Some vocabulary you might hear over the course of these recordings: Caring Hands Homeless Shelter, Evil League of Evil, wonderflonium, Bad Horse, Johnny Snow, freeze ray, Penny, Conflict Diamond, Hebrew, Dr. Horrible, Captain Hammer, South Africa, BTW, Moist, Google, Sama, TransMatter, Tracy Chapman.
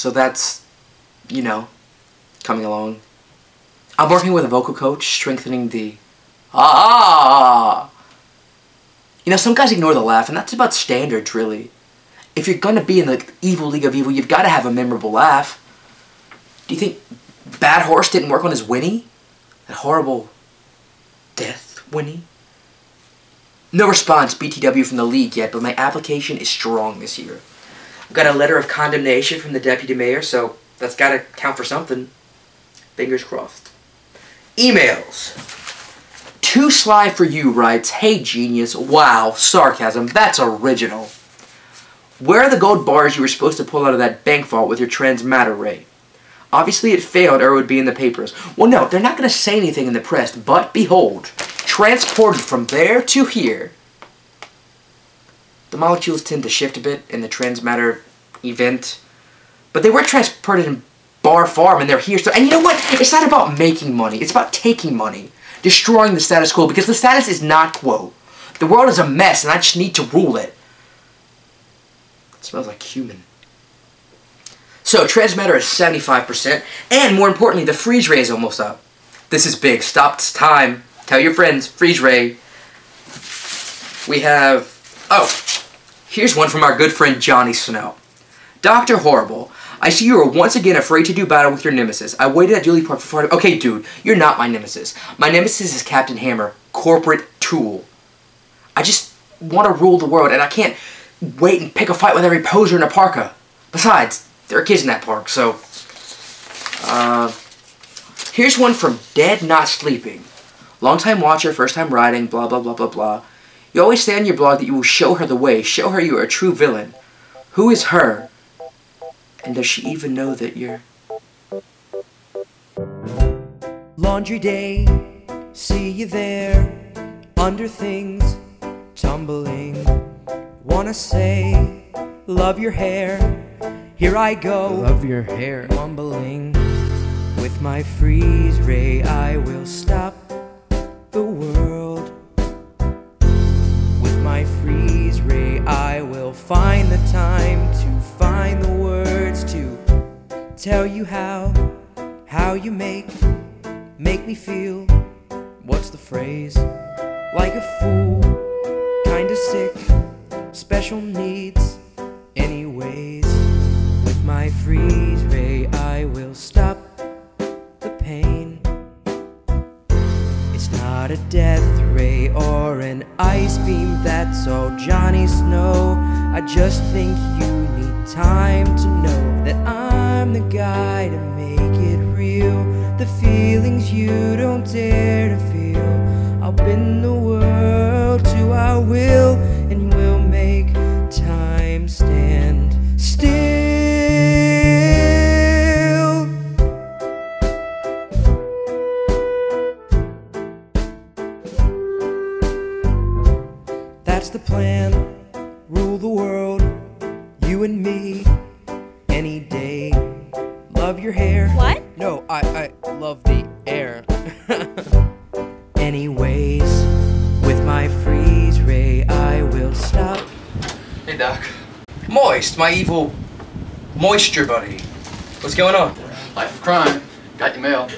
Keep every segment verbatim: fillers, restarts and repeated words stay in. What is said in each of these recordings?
So that's, you know, coming along. I'm working with a vocal coach, strengthening the ah. You know, some guys ignore the laugh, and that's about standards, really. If you're gonna be in the Evil League of Evil, you've got to have a memorable laugh. Do you think Bad Horse didn't work on his whinny? That horrible death whinny? No response, B T W, from the league yet, but my application is strong this year. I've got a letter of condemnation from the deputy mayor, so that's gotta count for something. Fingers crossed. Emails. Too Sly For You writes, "Hey genius, wow, sarcasm, that's original. Where are the gold bars you were supposed to pull out of that bank vault with your TransMatter ray? Obviously it failed or it would be in the papers." Well, no, they're not gonna say anything in the press, but behold, transported from there to here. The molecules tend to shift a bit in the TransMatter event, but they were transported in Bar Farm and they're here. So, and you know what? It's not about making money. It's about taking money, destroying the status quo, because the status is not quo. The world is a mess and I just need to rule it. It smells like cumin. So, TransMatter is seventy-five percent, and more importantly, the freeze ray is almost up. This is big. Stop time. Tell your friends. Freeze ray. We have... oh, here's one from our good friend Johnny Snow. "Doctor Horrible, I see you are once again afraid to do battle with your nemesis. I waited at Julie Park for far... Okay, dude, you're not my nemesis. My nemesis is Captain Hammer, corporate tool. I just want to rule the world, and I can't wait and pick a fight with every poser in a parka. Besides, there are kids in that park, so..." Uh, here's one from Dead Not Sleeping. "Long-time watcher, first-time riding, blah, blah, blah, blah, blah. You always say on your blog that you will show her the way. Show her you are a true villain. Who is her? And does she even know that you're..." Laundry day, see you there. Under things, tumbling. Wanna say, love your hair. Here I go. Love your hair. Mumbling. With my freeze ray, I will stop the world. With my freeze ray, I will find the time to find the words to tell you how, how you make, make me feel, what's the phrase, like a fool, kinda sick, special needs, anyways. With my freeze ray, I will stop the pain. It's not a death ray or an ice beam, that's all, Johnny Snow. I just think you need time to know that I'm the guy to make it real. The feelings you don't dare to feel, I'll bend the world to our will, and we'll make time stand still. That's the plan, rule the world, you and me, any day. Love your hair. What? No, I, I love the air. Anyways, with my freeze ray, I will stop. Hey, Doc. Moist, my evil moisture buddy. What's going on? Life of crime. Got your mail.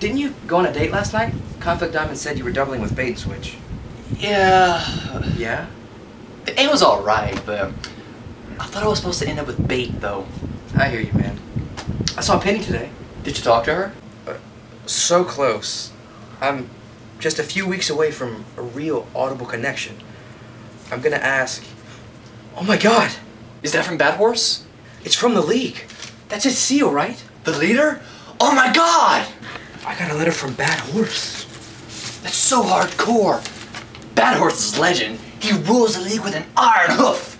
Didn't you go on a date last night? Conflict Diamond said you were doubling with bait and switch. Yeah. Yeah? It was alright, but I thought I was supposed to end up with bait, though. I hear you, man. I saw Penny today. Did you talk to her? Uh, so close. I'm just a few weeks away from a real audible connection. I'm gonna ask... Oh my god! Is that from Bad Horse? It's from the League. That's his seal, right? The leader? Oh my god! I got a letter from Bad Horse. That's so hardcore. Bad Horse is legend. He rules the league with an iron hoof.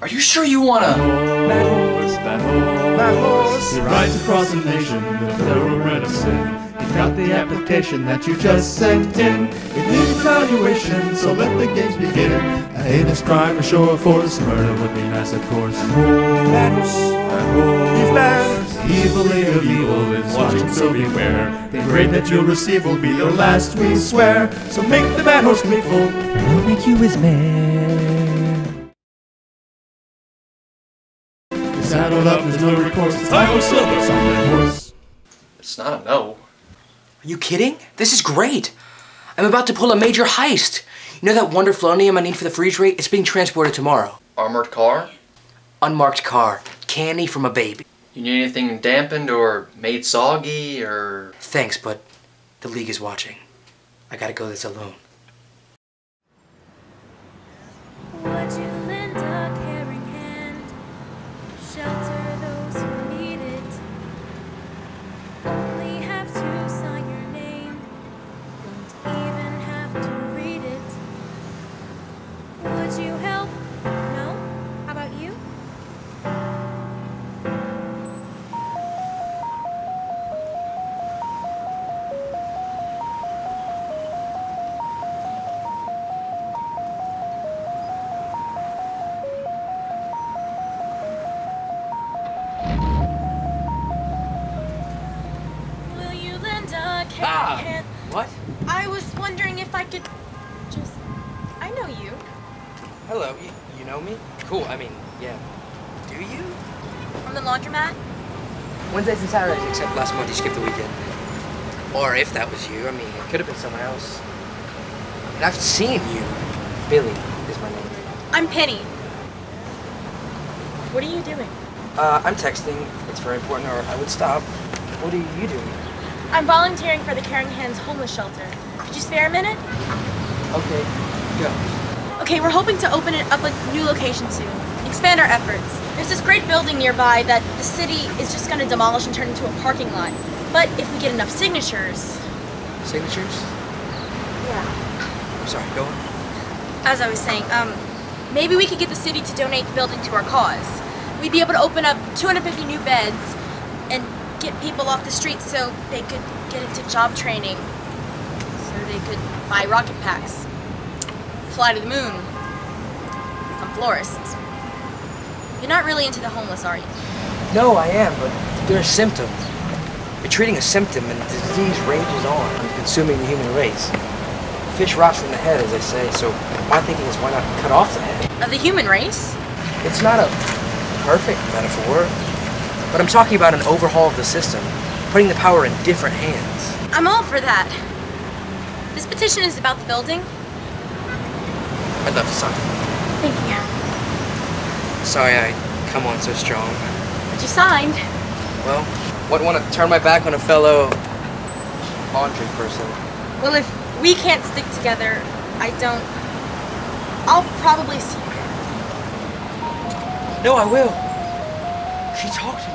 Are you sure you wanna... Bad Horse, Bad Horse, Bad Horse. He rides across the nation, the thoroughbred of sin. He got the application that you just sent in. It needs evaluation, so let the games begin. A heinous crime to show of force. Murder would be nice, of course. Bad Horse, Bad Horse. He's bad. Evil League of Evil is watching, so beware. The grade that you'll receive will be your last, we swear. So make the Bad Horse grateful, and we'll make you his man. no recourse. I will silver some horse. It's not a no. Are you kidding? This is great. I'm about to pull a major heist. You know that wonderflonium I need for the freeze ray? It's being transported tomorrow. Armored car? Unmarked car. Candy from a baby. You need anything dampened or made soggy or... Thanks, but the League is watching. I gotta go this alone. Would you lend a caring hand, shelter those who need it? Only have to sign your name, don't even have to read it. Would you help? No? How about you? Ah! What? I was wondering if I could just... I know you. Hello, you, you know me? Cool, I mean, yeah. Do you? From the laundromat? Wednesdays and Saturdays, except last month you skipped the weekend. Or if that was you, I mean, it could have been someone else. And I've seen you. Billy is my name. I'm Penny. What are you doing? Uh, I'm texting. It's very important, or I would stop. What are you doing? I'm volunteering for the Caring Hands Homeless Shelter. Could you spare a minute? Okay, go. Okay, we're hoping to open an up a new location soon. Expand our efforts. There's this great building nearby that the city is just gonna demolish and turn into a parking lot. But if we get enough signatures... Signatures? Yeah. I'm sorry, go on. As I was saying, um, maybe we could get the city to donate the building to our cause. We'd be able to open up two hundred fifty new beds and get people off the streets so they could get into job training, so they could buy rocket packs, fly to the moon, become florists. You're not really into the homeless, are you? No, I am, but they're symptoms. You're treating a symptom and the disease rages on, consuming the human race. Fish rots from the head, as they say, so my thinking is why not cut off the head? Of the human race? It's not a perfect metaphor. But I'm talking about an overhaul of the system, putting the power in different hands. I'm all for that. This petition is about the building. I'd love to sign. Thank you. Sorry I come on so strong. But you signed. Well, wouldn't want to turn my back on a fellow laundry person. Well, if we can't stick together, I don't... I'll probably see you. No, I will. She talked to me.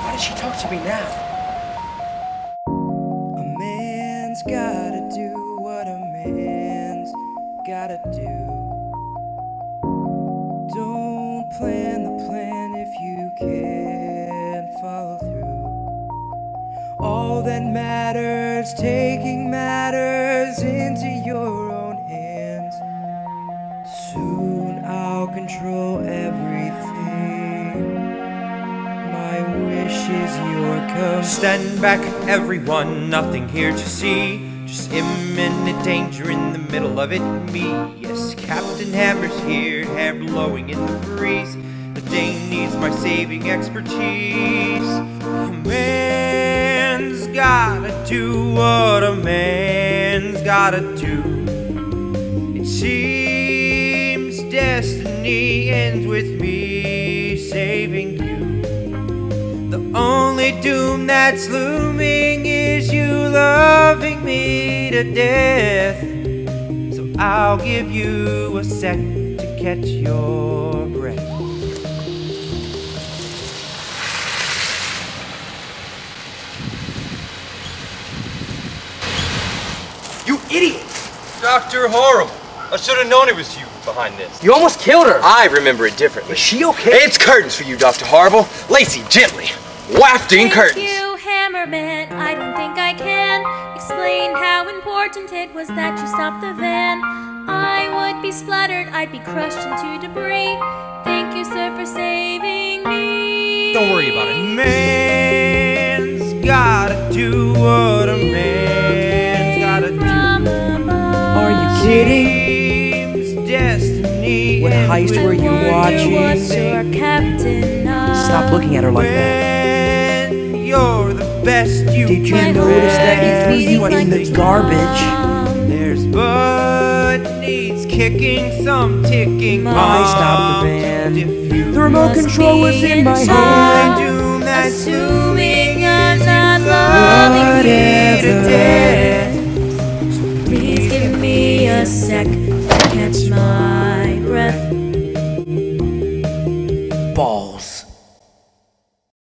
Why did she talk to me now? A man's gotta do what a man's gotta do. Don't plan the plan if you can't follow through. All that matters, taking matters into your own hands. Soon I'll control everything. My wish is your command. Stand back, everyone, nothing here to see. Just imminent danger in the middle of it, me. Yes, Captain Hammer's here, hair blowing in the breeze. The day needs my saving expertise. A man's gotta do what a man's gotta do. It seems destiny ends with me saving you. The only doom that's looming is you loving me to death. So I'll give you a sec to catch your breath. You idiot! Doctor Horrible! I should have known it was you behind this. You almost killed her! I remember it differently. Is she okay? It's curtains for you, Doctor Horrible. Lacey, gently. Wafting Thank curtains. Thank you, Hammerman. I don't think I can explain how important it was that you stopped the van. I would be splattered, I'd be crushed into debris. Thank you, sir, for saving me. Don't worry about it. Man's gotta do what a man's gotta do. Are you kidding? What heist were you watching? What your captain of Stop looking at her like that. You're the best you Did you can notice that he threw you in the garbage? There's Bud needs kicking, some ticking. I stopped the van. The remote control was in my hand. Assuming I'm not loving you today.